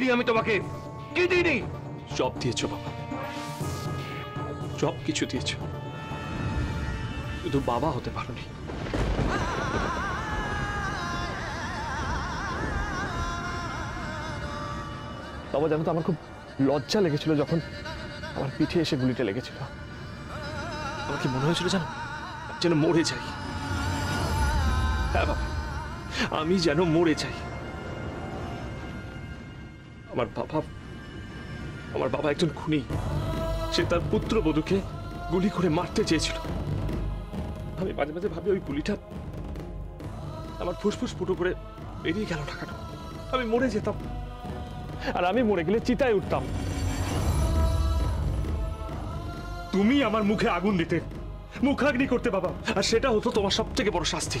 দিইনি আমি তোমাকে, কি দিইনি? জব দিয়েছো বাবা, সব কিছু দিয়েছো, শুধু বাবা হতে পারোনি। বাবা জানো তো আমার খুব লজ্জা লেগেছিল যখন আমার পিঠে এসে গুলিটা লেগেছিল। আমার কি মনে হয়েছিল জানো, যেন মরে যাই। হ্যাঁ বাবা, আমি যেন মরে যাই। আমার বাবা একজন খুনি। সে তার পুত্রবধূকে গুলি করে মারতে চেয়েছিল। আমি মাঝে মাঝে ভাবি ওই গুলিটা আমার ফুসফুস ফুটো করে বেরিয়ে গেল টাকাটা, আমি মরে যেতাম। আর আমি মরে গেলে চিতায় উঠতাম। তুমি আমার মুখে আগুন দিতে, মুখাগ্নি করতে বাবা, আর সেটা হতো তোমার সব থেকে বড় শাস্তি।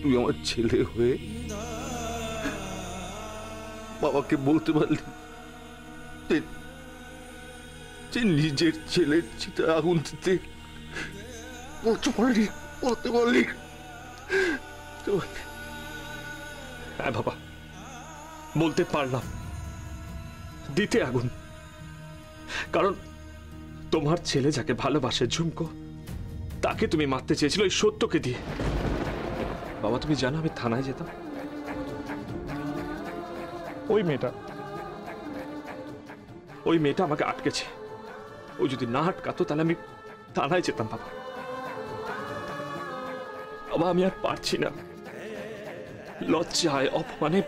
তুই আমার ছেলে হয়ে বাবাকে বলতে পারলি যে নিজের ছেলের চিতায় আগুন দিতে? বলতে পারলি হ্যাঁ বাবা, বলতে পারলাম, দিতে আগুন। কারণ তোমার ছেলে যাকে ভালোবাসে, ঝুমকো, তাকে তুমি মারতে চেয়েছিল এই সত্যকে দিয়ে। বাবা তুমি জানো আমি থানায় যেতাম, ওই মেয়েটা আমাকে আটকেছে, ও যদি না আটকাতো তাহলে আমি থানায় যেতাম। বাবা আমি আর পারছি না, লজ্জায় অপমানে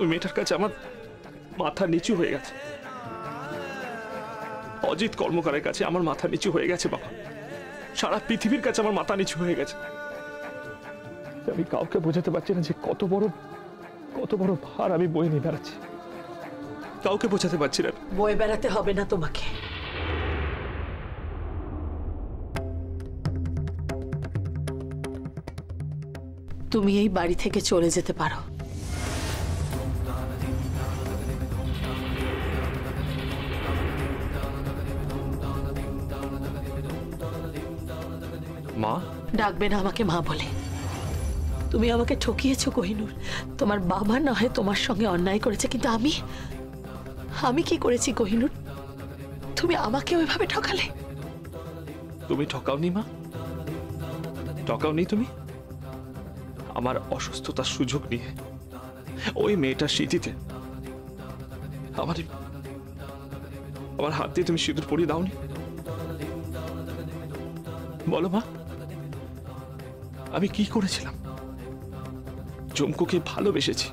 ওই মেয়েটার কাছে আমার মাথা নিচু হয়ে গেছে। অজিত কর্মকারের কাছে আমার মাথা নিচু হয়ে গেছে বাবা, সারা পৃথিবীর কাছে আমার মাথা নিচু হয়ে গেছে। আমি কাউকে বোঝাতে পারছি না যে কত বড় ভার আমি বয়ে নিয়ে বেড়াচ্ছি, কাউকে বোঝাতে পারছি না। বয়ে বেড়াতে হবে না তোমাকে। তুমি এই বাড়ি থেকে চলে যেতে পারো। মা ডাকবে না আমাকে মা বলে। তুমি আমাকে ঠকিয়েছো কোহিনূর। তোমার বাবা না হয় তোমার সঙ্গে অন্যায় করেছে, কিন্তু আমি কি করেছি কোহিনূর? তুমি আমাকে ওইভাবে ঠকালে। তুমি ঠকাওনি মা, ঠকাওনি। তুমি আমার অসুস্থতার সুযোগ নিয়ে ওই মেয়েটা স্মৃতিতে আমার হাত দিয়ে তুমি সিঁদুর পরিয়ে দাওনি। বলো মা, আমি কি করেছিলাম? ঝুমকোকে ভালোবেসেছি,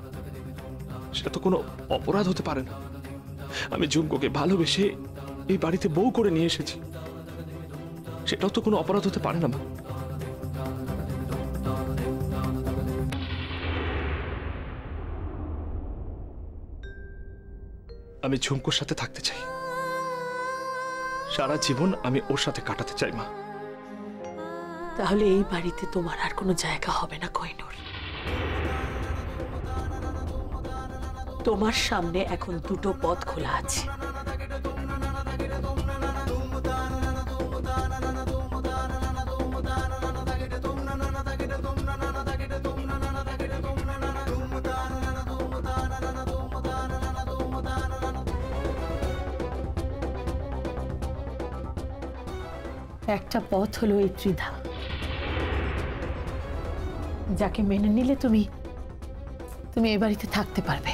সেটা তো কোনো অপরাধ হতে পারে না। আমি ঝুমকোকে ভালোবেসে এই বাড়িতে বউ করে নিয়ে এসেছি, সেটাও তো কোনো অপরাধ হতে পারে না মা। আমি ঝুমকোর সাথে থাকতে চাই, সারা জীবন আমি ওর সাথে কাটাতে চাই মা। তাহলে এই বাড়িতে তোমার আর কোনো জায়গা হবে না কোহিনূর। তোমার সামনে এখন দুটো পথ খোলা আছে। একটা পথ হলো এই ত্রিধা, যাকে মেনে নিলে তুমি এই বাড়িতে থাকতে পারবে।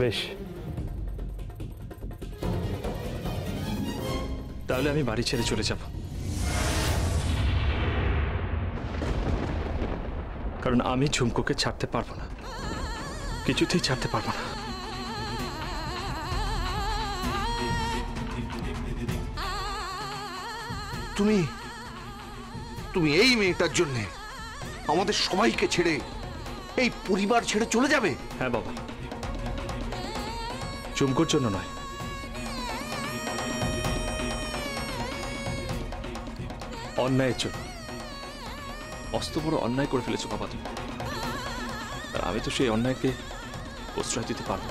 বেশ, তাহলে আমি বাড়ি ছেড়ে চলে যাব, কারণ আমি ঝুমকোকে ছাড়তে পারবো না, কিছুতেই ছাড়তে পারবো না। তুমি তুমি এই মেয়েটার জন্য আমাদের সবাইকে ছেড়ে, এই পরিবার ছেড়ে চলে যাবে? হ্যাঁ বাবা, ঝুমকোর জন্য নয়, অন্যায়ের জন্য। অস্ত বড় অন্যায় করে ফেলেছো বাবা তুমি, আর আমি তো সেই অন্যায়কে প্রশ্রয় দিতে পারব।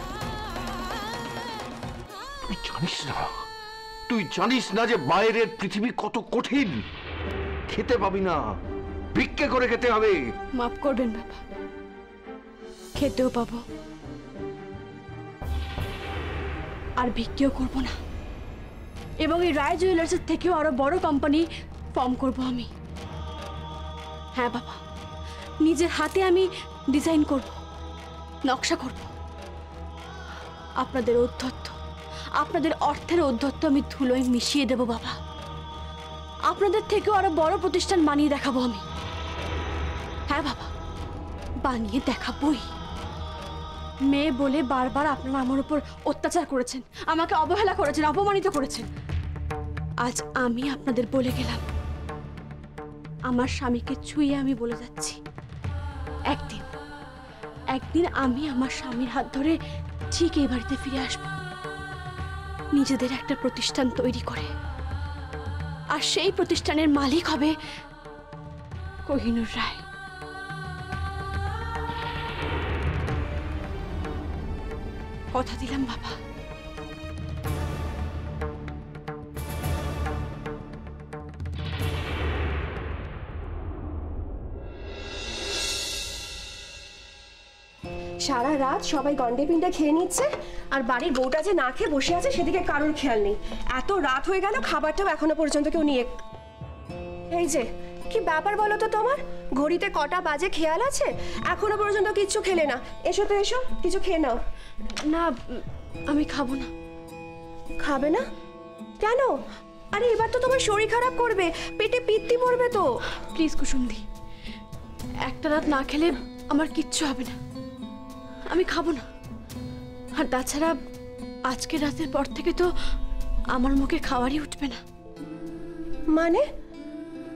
তুই জানিস না যে বাইরের পৃথিবী কত কঠিন, খেতে পাবি না, ভিক্ষে করে খেতে হবে। মাফ করবেন বাবা, খেতেও পাবো আর ভিক্ষেও করবো না, এবং এই রায় জুয়েলার্সের থেকেও আরো বড় কোম্পানি ফর্ম করবো আমি। হ্যাঁ বাবা, নিজের হাতে আমি ডিজাইন করব, নকশা করব। আপনাদের ঔদ্ধত্য, আপনাদের অর্থের ঔদ্ধত্য আমি ধুলোয় মিশিয়ে দেব বাবা। আপনাদের থেকেও আরো বড় প্রতিষ্ঠান বানিয়ে দেখাবো আমি। হ্যাঁ বাবা, বানিয়ে দেখাবই। মেয়ে বলে বারবার আপনারা আমার উপর অত্যাচার করেছেন, আমাকে অবহেলা করেছেন, অপমানিত করেছেন। আজ আমি আপনাদের বলে গেলাম, আমার স্বামীকে ছুঁয়ে আমি বলে যাচ্ছি, একদিন একদিন আমি আমার স্বামীর হাত ধরে ঠিক এই বাড়িতে ফিরে আসব, নিজেদের একটা প্রতিষ্ঠান তৈরি করে, আর সেই প্রতিষ্ঠানের মালিক হবে কোহিনূর রায়। কথা দিলাম বাবা। সারা রাত সবাই গন্ডে পিন্ডে খেয়ে নিচ্ছে, আর বাড়ির বউটা যে না খেয়ে বসে আছে সেদিকে কারোর খেয়াল নেই। এত রাত হয়ে গেল, খাবারটাও এখনো পর্যন্ত কেউ নিয়ে। এই যে কি ব্যাপার বলো তো তোমার? ঘড়িতে কটা বাজে খেয়াল আছে? এখনো পর্যন্ত কিচ্ছু খেলে না। এসো তো এসো, কিছু খেয়ে নাও। না, আমি খাবো না। খাবে না কেন? আরে এবার তো তোমার শরীর খারাপ করবে, পেটে পিত্তি মরবে তো। প্লিজ কুসুমদি, একটা রাত না খেলে আমার কিচ্ছু হবে না, আমি খাবো না। আর তাছাড়া আজকে রাতের পর থেকে তো আমার মুখে খাওয়ারই উঠবে না। মানে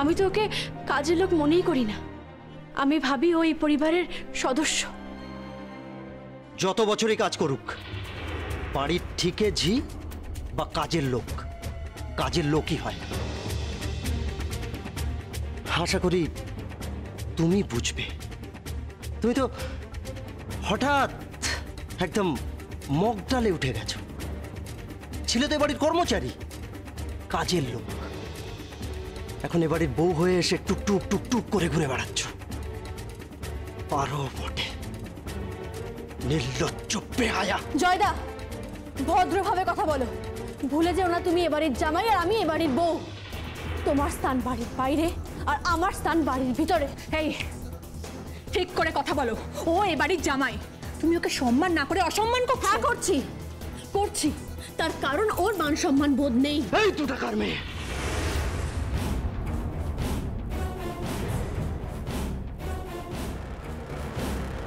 আমি তো ওকে কাজের লোক মনেই করি না, আমি ভাবি ওই পরিবারের সদস্য। যত বছরই কাজ করুক, বাড়ির ঠিকে ঝি বা কাজের লোক কাজের লোকই হয়। আশা করি তুমি বুঝবে। তুমি তো হঠাৎ একদম মগডালে উঠে গেছো, ছিল তো এবাড়ির কর্মচারী, কাজের লোক, এখন এবাড়ির বউ হয়ে এসে টুকটুক টুকটুক করে ঘুরে বেড়াচ্ছ। পারো বটে, নির্লজ্জ বেহায়া। জয়দা, ভদ্রভাবে কথা বলো, ভুলে যেও না তুমি এবাড়ির জামাই আর আমি এবাড়ির বউ। তোমার স্থান বাড়ির বাইরে আর আমার স্থান বাড়ির ভিতরে। এই ঠিক করে কথা বলো, ও এবাড়ির জামাই, তুমি ওকে সম্মান না করে অসম্মান করছি, তার কারণ ওর মান সম্মান বোধ নেই। এই দুটাকার মেয়ে,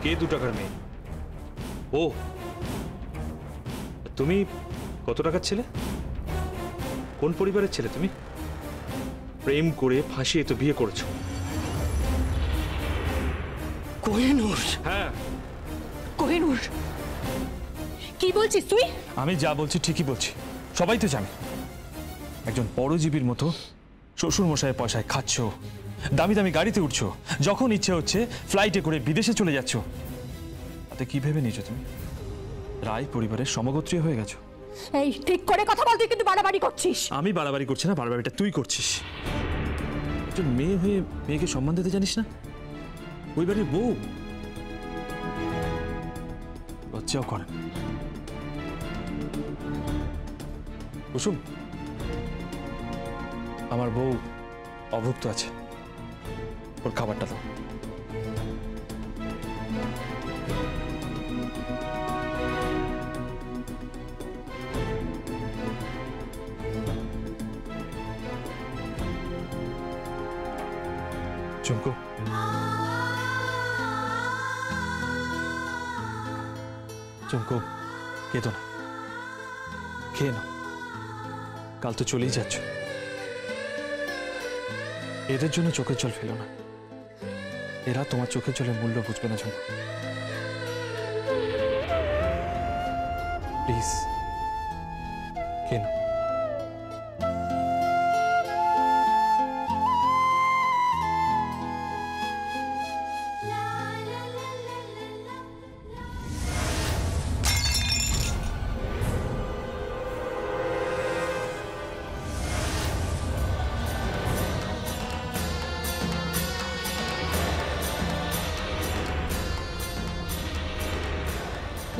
কে দুটাকার মেয়ে? ও, তুমি কত টাকার ছেলে? কোন পরিবারের ছেলে তুমি? প্রেম করে ফাঁসিয়ে তো বিয়ে করেছো। কোহিনূর? হ্যাঁ কোহিনূর, কি বলছিস তুই? আমি যা বলছি ঠিকই বলছি, সবাই তো জানে। একজন পরজীবীর মতো শ্বশুর মশাইয়ের পয়সায় খাচ্ছ, দামি দামি গাড়িতে উঠছো, যখন ইচ্ছে হচ্ছে ফ্লাইটে করে বিদেশে চলে যাচ্ছ। তাতে কি ভেবে নিয়েছো তুমি? রায় পরিবারের সমগোত্রীয় হয়ে গেছো। এই ঠিক করে কথা বল, তুই কিন্তু বাড়াবাড়ি করছিস। আমি বাড়াবাড়ি করছি না, বাড়াবাড়িটা তুই করছিস। একজন মেয়ে হয়ে মেয়েকে সম্মান দিতে জানিস না? ওই বাড়ির বউ লজ্জাও করে। কুসুম, আমার বউ অভুক্ত আছে, ওর খাবারটা দাও। চুমকু, চুমকু, কেঁদো না, খেয়ে নাও, কাল তো চলেই যাচ্ছ। এদের জন্য চোখের জল ফেলো না, এরা তোমার চোখের জলের মূল্য বুঝবে না। চুমকু প্লিজ, খেয়ে নাও।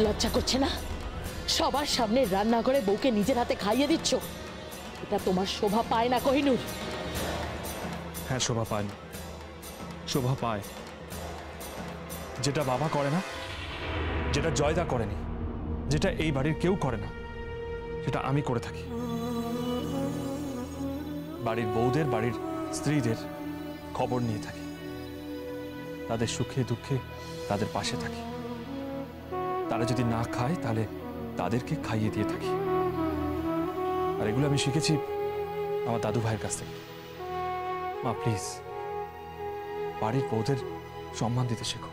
লজ্জা করছে না? সবার সামনে রান্না করে বউকে নিজের হাতে খাইয়ে দিচ্ছ, এটা তোমার শোভা পায় না কোহিনূর। হ্যাঁ, শোভা পায় না, শোভা পায়। যেটা বাবা করে না, যেটা জয়দা করেনি, যেটা এই বাড়ির কেউ করে না, সেটা আমি করে থাকি। বাড়ির বউদের, বাড়ির স্ত্রীদের খবর নিয়ে থাকি, তাদের সুখে দুঃখে তাদের পাশে থাকি। তারা যদি না খায় তাহলে তাদেরকে খাইয়ে দিয়ে থাকি। আর এগুলো আমি শিখেছি আমার দাদু ভাইয়ের কাছ থেকে। মা প্লিজ, বাড়ির বউদের সম্মান দিতে শেখো,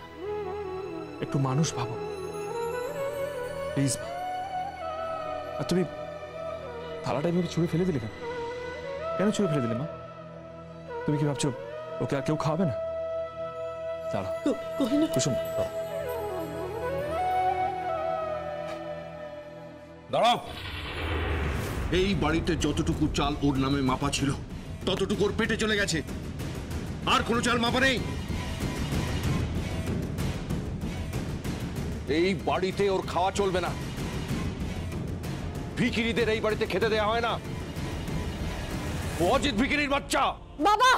একটু মানুষ ভাবো প্লিজ। আর তুমি থালাটা এভাবে ছুঁড়ে ফেলে দিলে কেন? কেন ছুঁড়ে ফেলে দিলে মা? তুমি কি ভাবছো ওকে আর কেউ খাওয়াবে না? দাঁড়াও কুসুম, দাঁড়াও। এই বাড়িতে যতটুকু চাল ওর নামে মাপা ছিল ততটুকু ওর পেটে চলে গেছে, আর কোনো চাল মাপা নেই। এই বাড়িতে ওর খাওয়া চলবে না, ভিখিরিদের এই বাড়িতে খেতে দেয়া হয় না। অজিত ভিখিরির বাচ্চা! বাবা,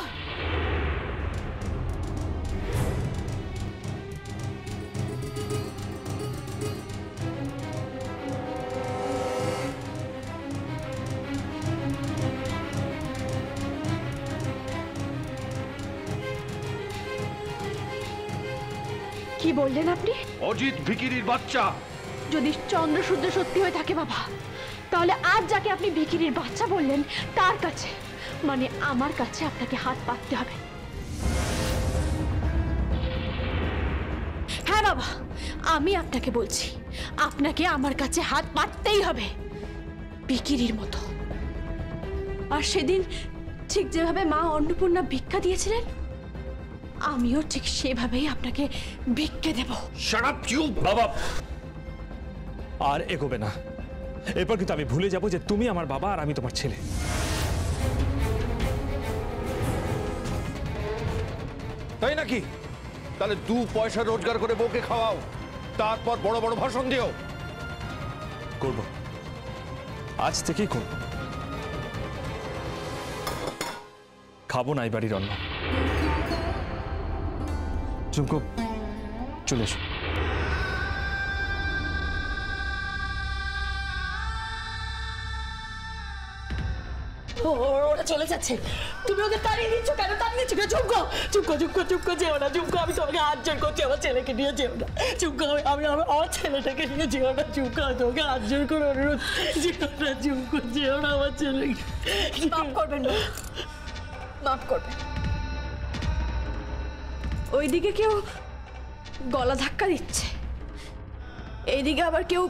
কি বললেন আপনি? অজিত ভিখিরির বাচ্চা। যদি চন্দ্রশুদ্ধ সত্যি হয়ে থাকে বাবা, তাহলে আজ যাকে আপনি ভিখিরির বাচ্চা বললেন তার কাছে, মানে আমার কাছে আপনাকে হাত পাততে হবে। হ্যাঁ বাবা, আমি আপনাকে বলছি, আপনাকে আমার কাছে হাত পাততেই হবে ভিখিরির মতো। আর সেদিন ঠিক যেভাবে মা অন্নপূর্ণা ভিক্ষা দিয়েছিলেন, আমিও ঠিক সেভাবেই আপনাকে ভিক্ষে দেব। Shut up you! বাবা আর এগোবে না, এরপর কিন্তু আমি ভুলে যাব যে তুমি আমার বাবা আর আমি তোমার ছেলে। তাই নাকি? তাহলে 2 পয়সা রোজগার করে বউকে খাওয়াও, তারপর বড় বড় ভাষণ দিও। করব, আজ থেকেই করব। খাবো না এই বাড়ির অন্ন। চুমকু, চলে এসো। ওরা চলে যাচ্ছে, তুমি ওদের তাড়িয়ে দিচ্ছ কেন? তাড়িয়ে দিচ্ছ কেন? চুমকু, চুমকু, চুমকু, চুমকু, যেও না চুমকু, আমি তোমাকে হাত জোর করছি, আমার ছেলেকে নিয়ে যেও না চুমকু, আমি আমার ছেলেটাকে নিয়ে যেও না চুমকু, তোমাকে হাত জোর করে অনুরোধ, যেও না চুমকু, যেও না আমার ছেলেকে। মাফ করবেন, মাফ করবেন। ওইদিকে কেউ গলা ধাক্কা দিচ্ছে, এইদিকে আবার কেউ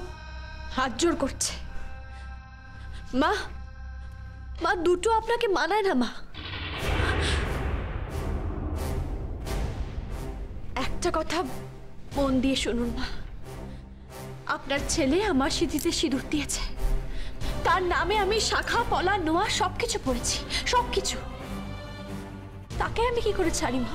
হাত জোড় করছে। মা, মা দুটো আপনাকে মানায় না মা। একটা কথা মন দিয়ে শুনুন মা, আপনার ছেলে আমার সিঁথিতে সিঁদুর দিয়েছে, তার নামে আমি শাখা পলা নোয়া সবকিছু পড়েছি, সবকিছু। তাকে আমি কি করে ছাড়ি মা?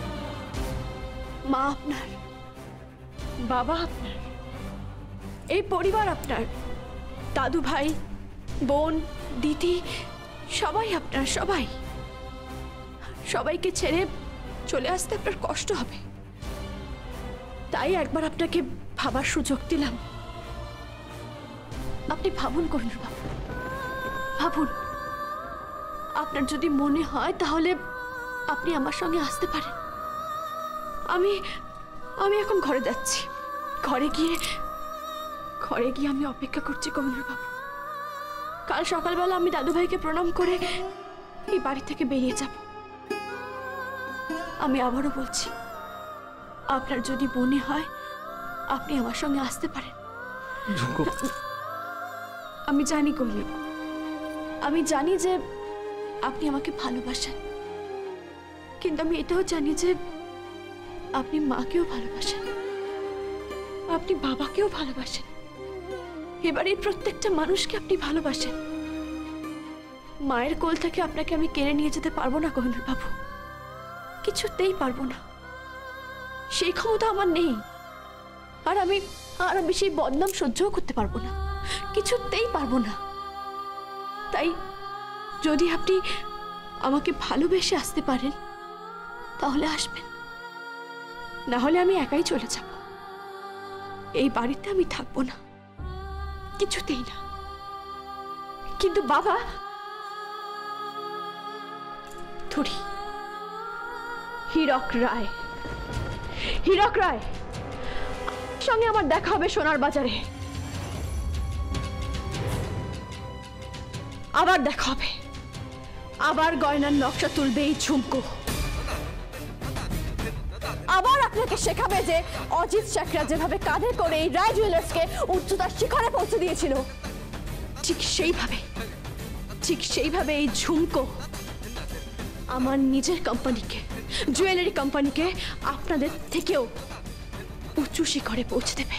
মা আপনার, বাবা আপনার, এই পরিবার আপনার, দাদু ভাই, বোন, দিদি সবাই আপনার, সবাই, সবাইকে ছেড়ে চলে আসতে আপনার কষ্ট হবে। তাই একবার আপনাকে ভাবার সুযোগ দিলাম। আপনি ভাবুন করুন বাবু, ভাবুন। আপনার যদি মনে হয় তাহলে আপনি আমার সঙ্গে আসতে পারেন। আমি এখন ঘরে যাচ্ছি। ঘরে গিয়ে আমি অপেক্ষা করছি কমলুর বাবু। কাল সকালবেলা আমি দাদু ভাইকে প্রণাম করে এই বাড়ি থেকে বেরিয়ে যাব। আমি আবারও বলছি, আপনার যদি মনে হয় আপনি আমার সঙ্গে আসতে পারেন। আমি জানি কমলুর, আমি জানি যে আপনি আমাকে ভালোবাসেন, কিন্তু আমি এটাও জানি যে আপনি মাকেও ভালোবাসেন, আপনি বাবাকেও ভালোবাসেন, এবারে প্রত্যেকটা মানুষকে আপনি ভালোবাসেন। মায়ের কোল থেকে আপনাকে আমি কেড়ে নিয়ে যেতে পারবো না কহিনুর বাবু, কিছুতেই পারবো না। সেই ক্ষমতা আমার নেই, আর আমি সেই বদনাম সহ্যও করতে পারবো না, কিছুতেই পারবো না। তাই যদি আপনি আমাকে ভালোবেসে আসতে পারেন তাহলে আসবেন, না হলে আমি একাই চলে যাব। এই বাড়িতে আমি থাকবো না, কিছুতেই না। কিন্তু বাবা, ধরি হীরক রায় সঙ্গে আমার দেখা হবে সোনার বাজারে, আবার দেখা হবে, আবার গয়নার নকশা তুলবে এই ঝুমকো, আবার আপনাকে শেখাবে যে অজিত চাকরা যেভাবে কাঁধে করে এই রায় জুয়েলার্সকে উচ্চতার শিখরে পৌঁছে দিয়েছিল, ঠিক সেইভাবে এই ঝুমকো আমার নিজের কোম্পানিকে, জুয়েলারি কোম্পানিকে আপনাদের থেকেও উঁচু শিখরে পৌঁছে দেবে।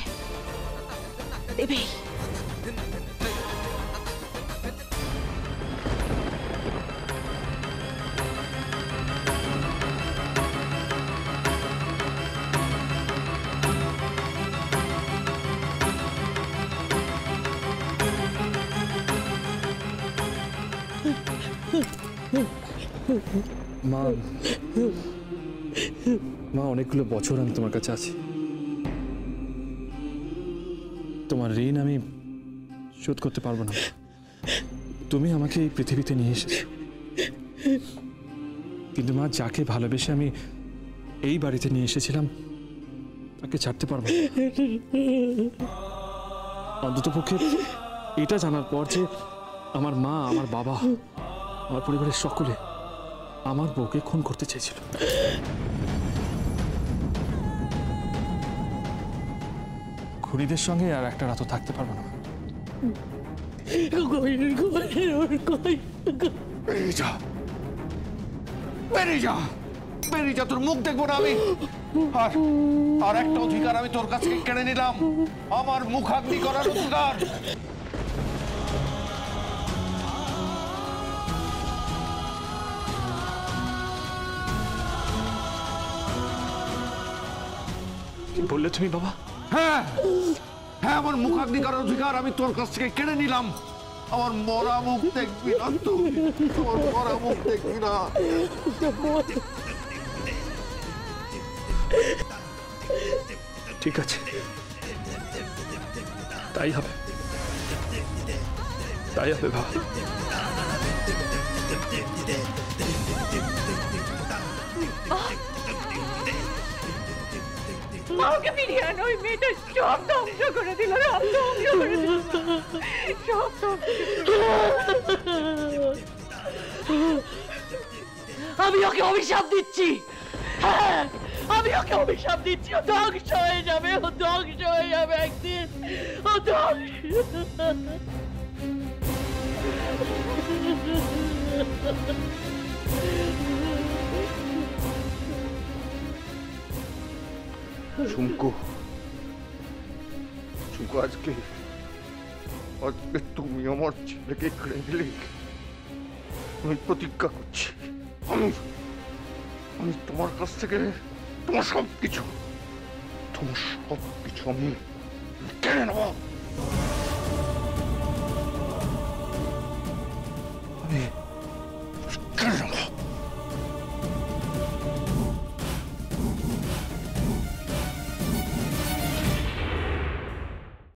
মা, অনেকগুলো বছর আমি তোমার কাছে আছি, তোমার ঋণ আমি শোধ করতে পারবো না। তুমি আমাকে এই পৃথিবীতে নিয়ে এসেছো, কিন্তু মা, যাকে ভালোবেসে আমি এই বাড়িতে নিয়ে এসেছিলাম তাকে ছাড়তে পারবো না। অন্ততপক্ষে এটা জানার পর যে আমার মা, আমার বাবা, আমার পরিবারের সকলে আমার বউকে খুন করতে চেয়েছিল, খুনিদের সঙ্গে আর একটা রাতও থাকতে পারবো না। বেরিয়ে যা, তোর মুখ দেখবো না আমি। আর একটা অধিকার আমি তোর কাছে কেড়ে নিলাম, আমার মুখাগ্নি করার অধিকার। বললে তুমি বাবা? হ্যাঁ, আমার মুখাগ্নি করার অধিকার আমি তোর কাছ থেকে কেড়ে নিলাম। আমার মরা মুখ দেখবি না তুই, তোর মরা মুখ দেখবি না। ঠিক আছে, তাই হবে। Derrière le bar. মাকে ফিরিয়ে আনো, ওই মেয়েটা সব ধ্বংস করে দিল, সব ধ্বংস করে দিল, সব আমি ওকে অভিশাপ দিচ্ছি, হ্যাঁ আমি ওকে অভিশাপ দিচ্ছি, ও ধ্বংস হয়ে যাবে, ও ধ্বংস হয়ে যাবে একদিন, ও ধ্বংস। শুনকু শুনকু আজকে তুমি আমার ছেলেকে কেড়ে নিলে, আমি প্রতিজ্ঞা করছি আমি তোমার কাছ থেকে তোমার সবকিছু আমি কেড়ে নেব।